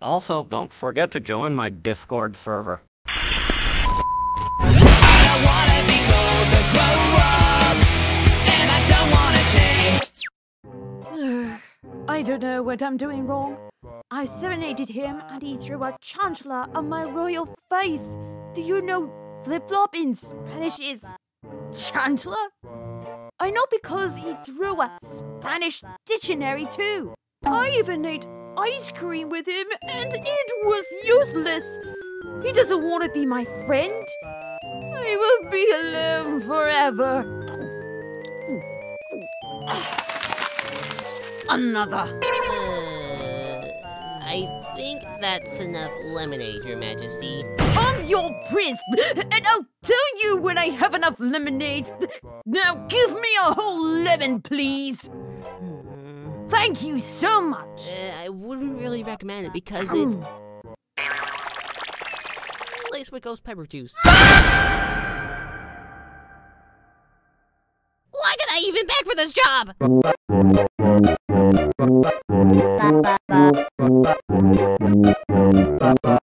Also, don't forget to join my Discord server. I don't know what I'm doing wrong. I serenaded him and he threw a chancellor on my royal face. Do you know flip-flop in Spanish is chancellor? I know because he threw a Spanish dictionary too. I even ate ice cream with him and it was useless. He doesn't want to be my friend. I will be alone forever. Another. I think that's enough lemonade, Your Majesty. I'm your prince, and I'll tell you when I have enough lemonade. Now give me a whole lemon, please. Thank you so much. I wouldn't really recommend it because it's laced with ghost pepper juice. Why did I even beg for this job?